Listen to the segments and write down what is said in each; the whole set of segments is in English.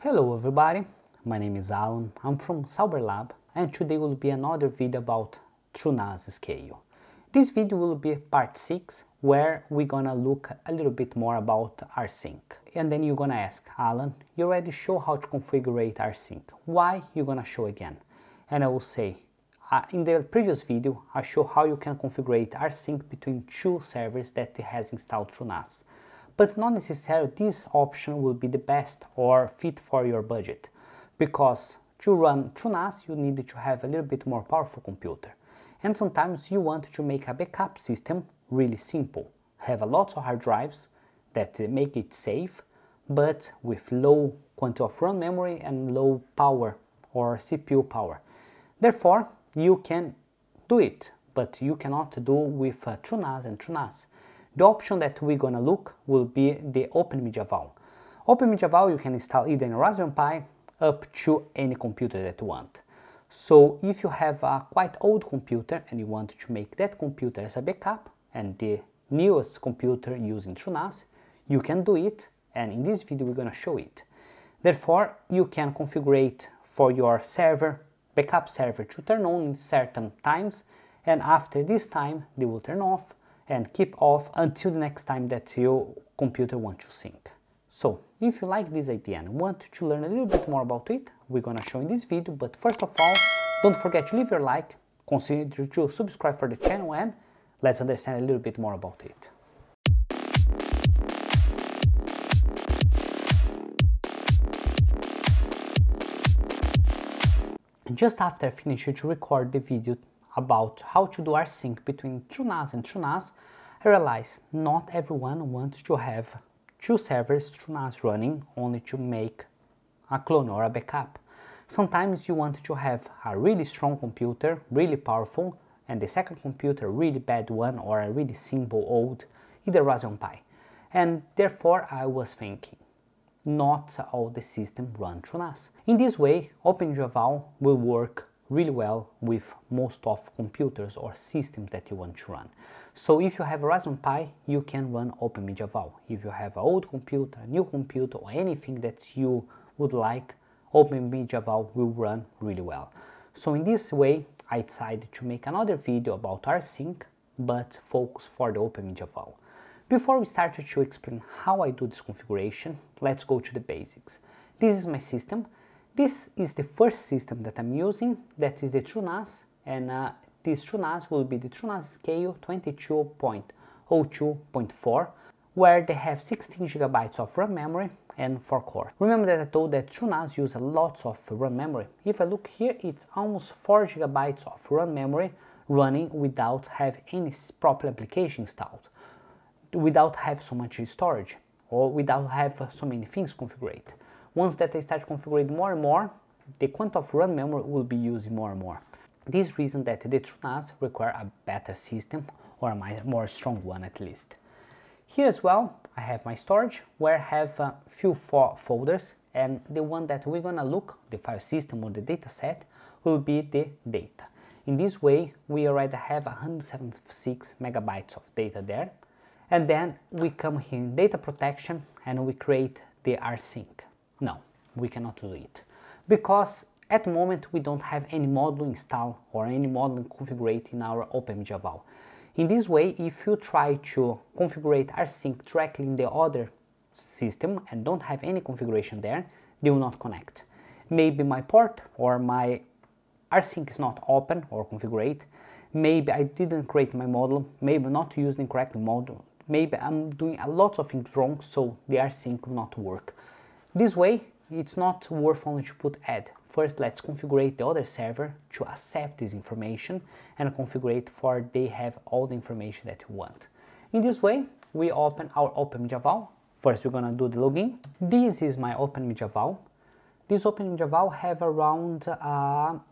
Hello everybody, my name is Alan, I'm from Sauber-Lab, and today will be another video about TrueNAS Scale. This video will be part 6, where we're gonna look a little bit more about Rsync. And then you're gonna ask, Alan, you already show how to configure Rsync, why you're gonna show again? And I will say, in the previous video, I show how you can configure Rsync between two servers that has installed TrueNAS. But not necessarily this option will be the best or fit for your budget, because to run TrueNAS you need to have a little bit more powerful computer, and sometimes you want to make a backup system really simple, have a lot of hard drives that make it safe, but with low quantity of RAM memory and low power or CPU power. Therefore, you can do it, but you cannot do with TrueNAS and TrueNAS. The option that we're gonna look will be the OpenMediaVault. OpenMediaVault you can install either in Raspberry Pi up to any computer that you want. So if you have a quite old computer and you want to make that computer as a backup and the newest computer using TrueNAS, you can do it, and in this video we're gonna show it. Therefore, you can configure it for your server, backup server, to turn on in certain times, and after this time they will turn off and keep off until the next time that your computer wants to sync. So, if you like this idea and want to learn a little bit more about it, we're gonna show in this video, but first of all, don't forget to leave your like, consider to subscribe for the channel, and let's understand a little bit more about it. Just after I finish to record the video about how to do Rsync between TrueNAS and TrueNAS, I realized not everyone wants to have two servers TrueNAS running only to make a clone or a backup. Sometimes you want to have a really strong computer, really powerful, and the second computer a really bad one or a really simple old, either Raspberry Pi. And therefore I was thinking, not all the system run TrueNAS. In this way, OpenMediaVault will work really well with most of computers or systems that you want to run. So if you have a Raspberry Pi, you can run OpenMediaVault. If you have an old computer, a new computer, or anything that you would like, OpenMediaVault will run really well. So in this way, I decided to make another video about Rsync, but focus for the OpenMediaVault. Before we start to explain how I do this configuration, let's go to the basics. This is my system. This is the first system that I'm using, that is the TrueNAS, and this TrueNAS will be the TrueNAS Scale 22.02.4, where they have 16 GB of RAM memory and 4 core. Remember that I told that TrueNAS uses lots of RAM memory. If I look here, it's almost 4 GB of RAM memory running without having any proper application installed, without having so much storage, or without having so many things configured. Once that I start configuring more and more, the quantity of RAM memory will be used more and more. This is reason that the TrueNAS require a better system, or a more strong one at least. Here as well, I have my storage, where I have a few folders, and the one that we're gonna look, the file system or the data set, will be the data. In this way, we already have 176 megabytes of data there, and then we come here in data protection, and we create the Rsync. No, we cannot do it, because at the moment we don't have any module installed or any module configured in our OpenMediaVault. In this way, if you try to configure Rsync directly in the other system and don't have any configuration there, they will not connect. Maybe my port or my Rsync is not open or configured, maybe I didn't create my module, maybe not using the correct module, maybe I'm doing a lot of things wrong, so the Rsync will not work. This way, it's not worth only to put add. First, let's configure the other server to accept this information and configure it for they have all the information that you want. In this way, we open our OpenMediaVault. First, we're gonna do the login. This is my OpenMediaVault. This OpenMediaVault have around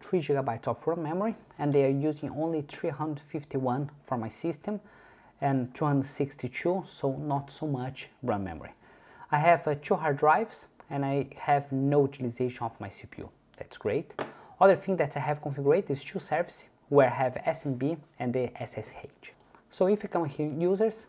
3 GB of RAM memory, and they are using only 351 for my system and 262, so not so much RAM memory. I have two hard drives, and I have no utilization of my CPU. That's great. Other thing that I have configured is two services, where I have SMB and the SSH. So if you come here, users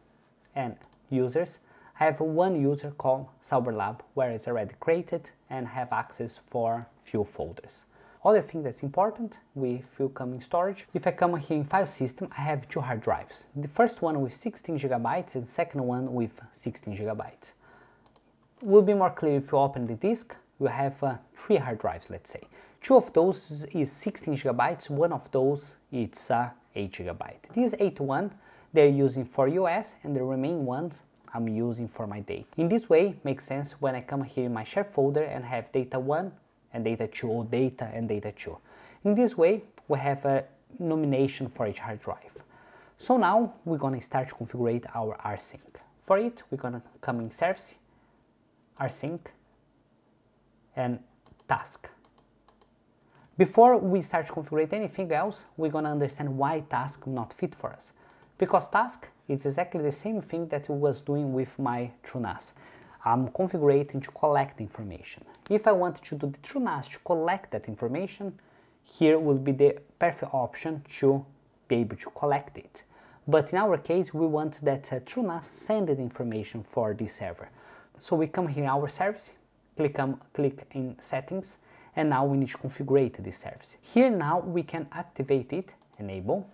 and users, have one user called Sauber-Lab, where it's already created and have access for few folders. Other thing that's important with few coming storage, if I come here in file system, I have two hard drives. The first one with 16 GB and second one with 16 GB. Will be more clear if you open the disk. You have three hard drives, let's say. Two of those is 16 GB, one of those it's 8 GB. This 8 one they're using for US and the remaining ones I'm using for my data. In this way makes sense when I come here in my share folder and have data 1 and data 2 or data and data 2. In this way we have a nomination for each hard drive. So now we're gonna start to configure our Rsync. For it we're gonna come in service, Rsync and task. Before we start to configure anything else, we're gonna understand why task not fit for us. Because task is exactly the same thing that I was doing with my TrueNAS. I'm configuring to collect information. If I want to do the TrueNAS to collect that information, here will be the perfect option to be able to collect it. But in our case, we want that TrueNAS send the information for this server. So we come here in our service, click in settings, and now we need to configure this service. Here now we can activate it, enable,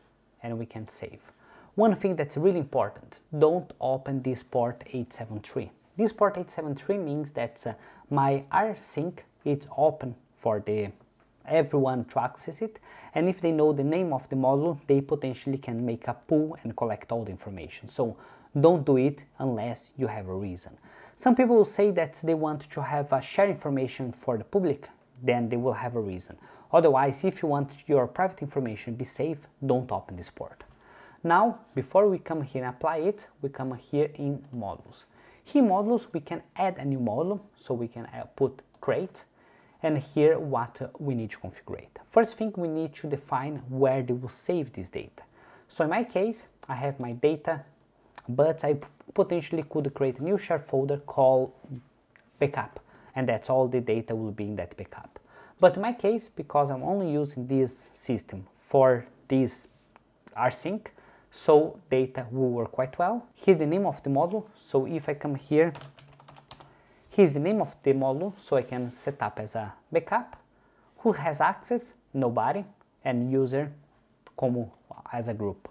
and we can save. One thing that's really important, don't open this port 873. This port 873 means that my Rsync is open for everyone to access it, and if they know the name of the module, they potentially can make a pull and collect all the information. So don't do it unless you have a reason. Some people will say that they want to have a share information for the public, then they will have a reason. Otherwise, if you want your private information to be safe, don't open this port. Now, before we come here and apply it, we come here in modules. Here modules, we can add a new module, so we can put create, and here what we need to configure. First thing, we need to define where they will save this data. So in my case, I have my data, but I potentially could create a new share folder called backup, and that's all the data will be in that backup. But in my case, because I'm only using this system for this Rsync, so data will work quite well. Here the name of the module, so if I come here, here's the name of the module, so I can set up as a backup. Who has access? Nobody. And user como as a group.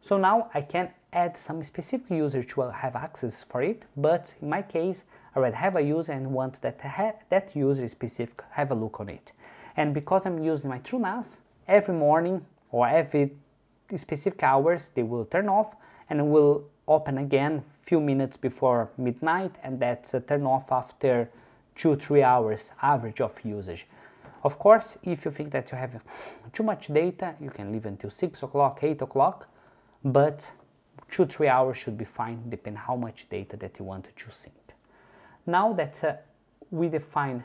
So now I can add some specific user to have access for it, but in my case, I already have a user and want that user specific have a look on it. And because I'm using my TrueNAS, every morning or every specific hours, they will turn off and will open again few minutes before midnight, and that's turn off after 2-3 hours average of usage. Of course, if you think that you have too much data, you can leave until 6 o'clock, 8 o'clock, but 2-3 hours should be fine, depending how much data that you want to sync. Now that we define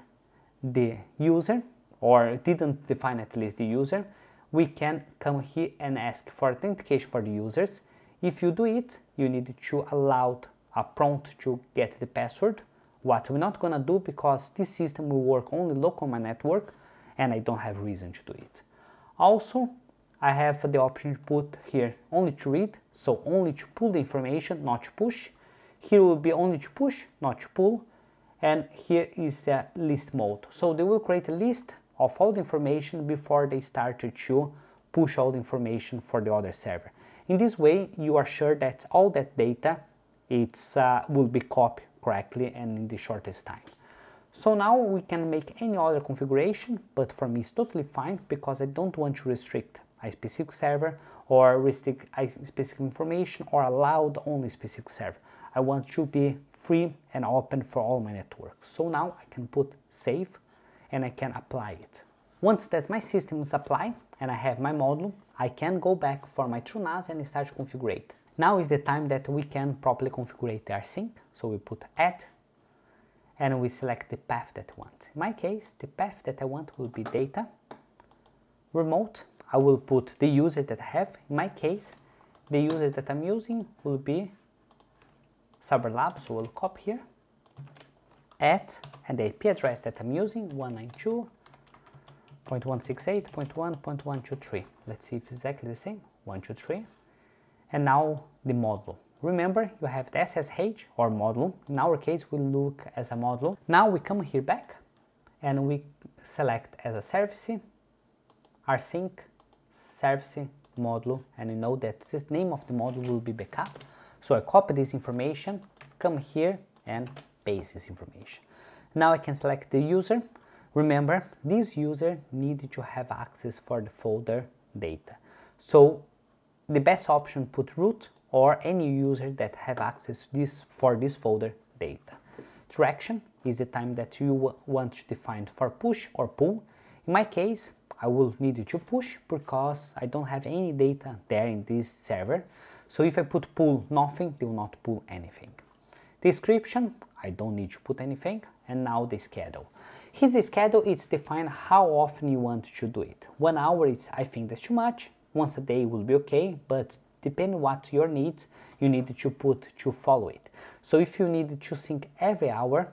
the user, or didn't define at least the user, we can come here and ask for authentication for the users. If you do it, you need to allow a prompt to get the password, what we're not gonna do because this system will work only local on my network and I don't have reason to do it. Also, I have the option to put here only to read, so only to pull the information, not to push. Here will be only to push, not to pull, and here is the list mode. So they will create a list of all the information before they start to push all the information for the other server. In this way, you are sure that all that data will be copied correctly and in the shortest time. So now we can make any other configuration, but for me it's totally fine because I don't want to restrict a specific server or restrict a specific information or allow only specific server. I want to be free and open for all my network. So now I can put save and I can apply it. Once that my system is applied and I have my module, I can go back for my TrueNAS and start to configure it. Now is the time that we can properly configure the Rsync. So we put add and we select the path that we want. In my case, the path that I want will be data, remote. I will put the user that I have. In my case, the user that I'm using will be Sauber-Lab, so we'll copy here. At and the IP address that I'm using, 192.168.1.123. Let's see if it's exactly the same, 123. And now the module. Remember, you have the SSH or module. In our case, we look as a module. Now we come here back and we select as a service, rsync service module, and you know that this name of the module will be backup. So I copy this information, come here and paste this information. Now I can select the user. Remember, this user needed to have access for the folder data. So the best option, put root or any user that have access for this folder data. Traction is the time that you want to define for push or pull. In my case, I will need to push because I don't have any data there in this server. So if I put pull nothing, they will not pull anything. Description, I don't need to put anything. And now the schedule. His schedule, it's defined how often you want to do it. 1 hour, I think that's too much. Once a day will be okay, but depending what your needs, you need to put to follow it. So if you need to sync every hour,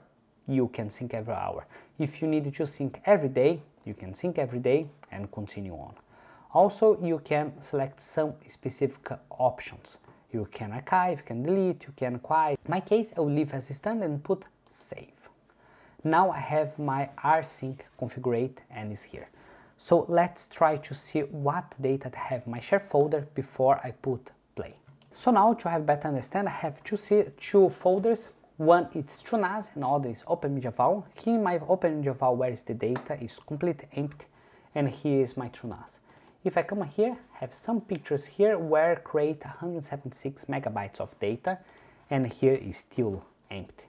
you can sync every hour. If you need to sync every day, you can sync every day and continue on. Also, you can select some specific options. You can archive, you can delete, you can quiet. In my case, I will leave as standard and put save. Now I have my rsync configured and is here. So let's try to see what data I have in my share folder before I put play. So now to have better understand, I have two folders. One is TrueNAS and other is OpenMediaVault. Here in my OpenMediaVault, where is the data, is completely empty, and here is my TrueNAS. If I come here, I have some pictures here where create 176 megabytes of data, and here is still empty.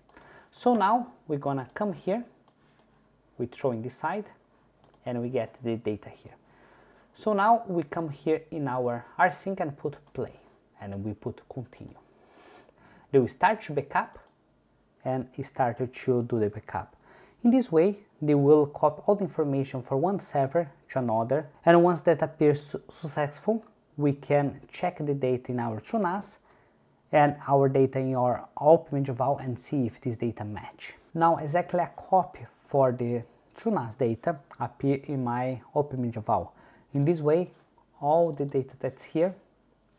So now we're gonna come here, we throw in this side, and we get the data here. So now we come here in our rsync and put play, and we put continue. They will start to backup, and it started to do the backup. In this way, they will copy all the information from one server to another, and once that appears successful, we can check the data in our TrueNAS and our data in our OpenMediaVault and see if this data match. Now exactly a copy for the TrueNAS data appear in my OpenMediaVault. In this way, all the data that's here,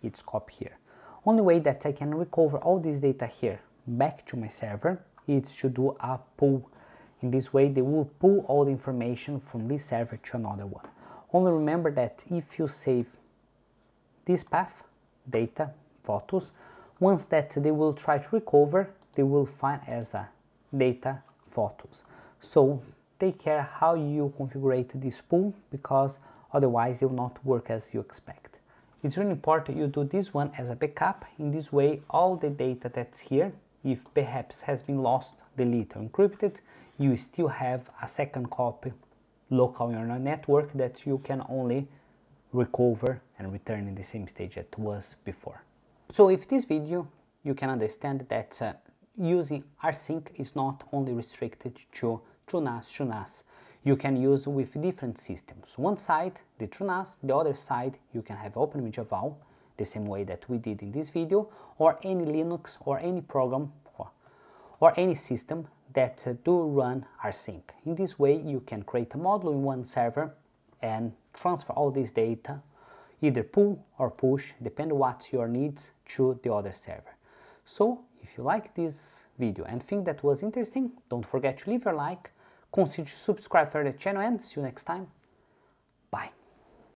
it's copied here. Only way that I can recover all this data here back to my server is to do a pull. In this way, they will pull all the information from this server to another one. Only remember that if you save this path, data, photos, once that they will try to recover, they will find as a data photos. So take care how you configure this pool, because otherwise it will not work as you expect. It's really important you do this one as a backup. In this way, all the data that's here, if perhaps has been lost, deleted or encrypted, you still have a second copy local on your network that you can only recover and return in the same stage that was before. So if this video, you can understand that using rsync is not only restricted to TrueNAS. You can use with different systems. One side, the TrueNAS, the other side, you can have OpenMediaVault, the same way that we did in this video, or any Linux or any program or any system that do run rsync. In this way, you can create a module in one server and transfer all this data, either pull or push, depending on what your needs, to the other server. So if you like this video and think that was interesting, don't forget to leave your like, consider subscribing for the channel, and see you next time.